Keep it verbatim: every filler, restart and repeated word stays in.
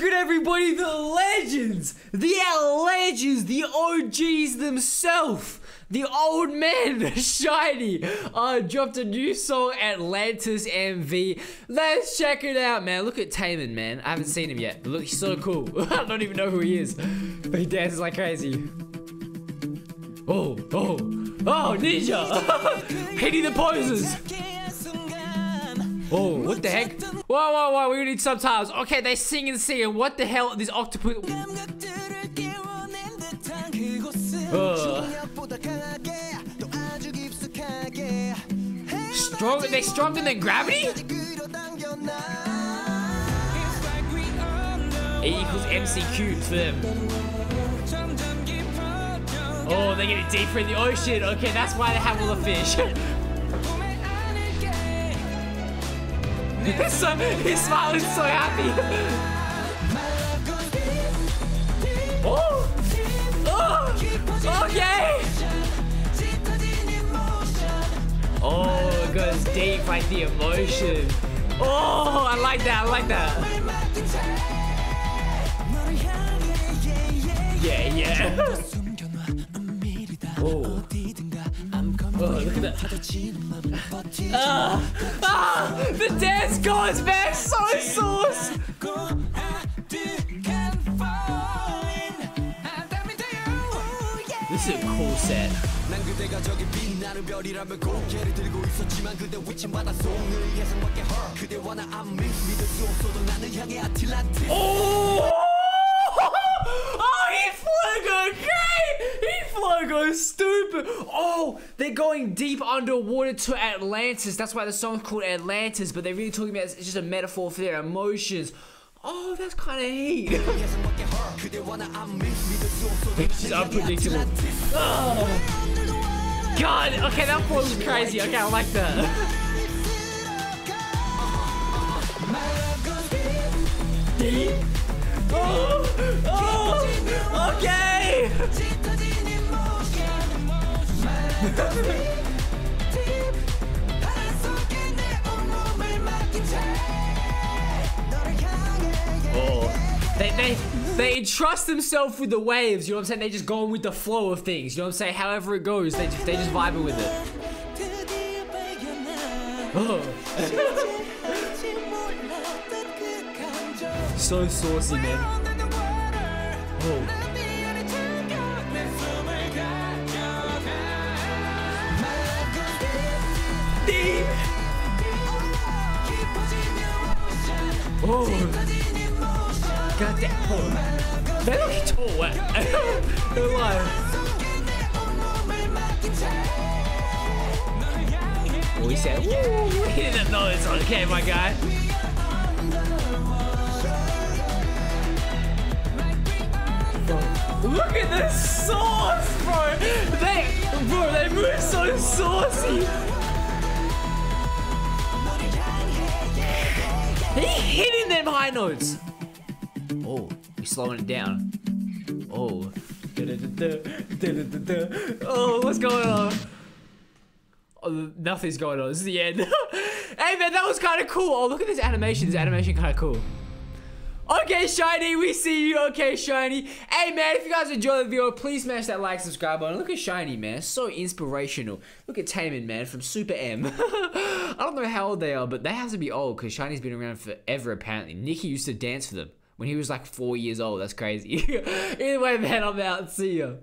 good, everybody? The legends, the legends, the O Gs themselves, the old man, SHINee, uh, dropped a new song, Atlantis M V. Let's check it out, man. Look at Taemin, man. I haven't seen him yet, but look, he's so cool. I don't even know who he is, but he dances like crazy. Oh, oh, oh, ninja! Hitting the poses! Oh, what the heck? Whoa, whoa, whoa, we need subtitles. Okay, they sing and sing. What the hell? This octopus. Ugh. Stronger? They stronger than gravity? A equals M C Q for them. Oh, they're getting deeper in the ocean. Okay, that's why they have all the fish. So, his smile is so happy. Oh. Oh. Okay. Oh, it goes deep like the emotion. Oh, I like that. I like that. Yeah, yeah. Oh. Oh, look at that. Uh, uh, the dance goes, man. So sauce. This is a cool set. Oh! Stupid. Oh, they're going deep underwater to Atlantis. That's why the song's called Atlantis, but they're really talking about it's just a metaphor for their emotions. Oh, that's kind of heat. It's just unpredictable. Oh. God, okay, that floor was crazy. Okay, I like that. Deep. Oh, oh, okay. Oh, they, they, they entrust themselves with the waves, you know what I'm saying? They just go with the flow of things, you know what I'm saying? However it goes, they just, they just vibe with it. Oh. So saucy, man. Oh. Oh, god damn. Oh. They look tall. They're alive. Oh, he said, woo, you hit the nose. Okay, my guy. Oh. Look at the sauce, bro. They, bro, they move so saucy. He's hitting them high notes. Oh, he's slowing it down. Oh. Oh, what's going on? Oh, nothing's going on. This is the end. Hey, man, that was kind of cool. Oh, look at this animation. This animation kind of cool. Okay, SHINee, we see you. Okay, SHINee. Hey, man, if you guys enjoyed the video, please smash that like, subscribe button. Look at SHINee, man. So inspirational. Look at Taemin, man, from Super M. I don't know how old they are, but they have to be old because SHINee's been around forever, apparently. Nikki used to dance for them when he was like four years old. That's crazy. Either way, man, I'm out. See ya.